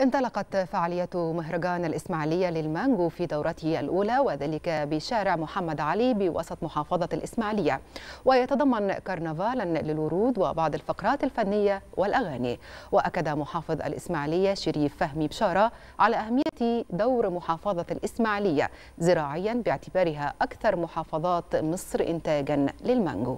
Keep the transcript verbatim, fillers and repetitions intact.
انطلقت فعالية مهرجان الإسماعيلية للمانجو في دورته الأولى، وذلك بشارع محمد علي بوسط محافظة الإسماعيلية، ويتضمن كرنفالا للورود وبعض الفقرات الفنية والأغاني. وأكد محافظ الإسماعيلية شريف فهمي بشارة على أهمية دور محافظة الإسماعيلية زراعيا باعتبارها أكثر محافظات مصر إنتاجا للمانجو.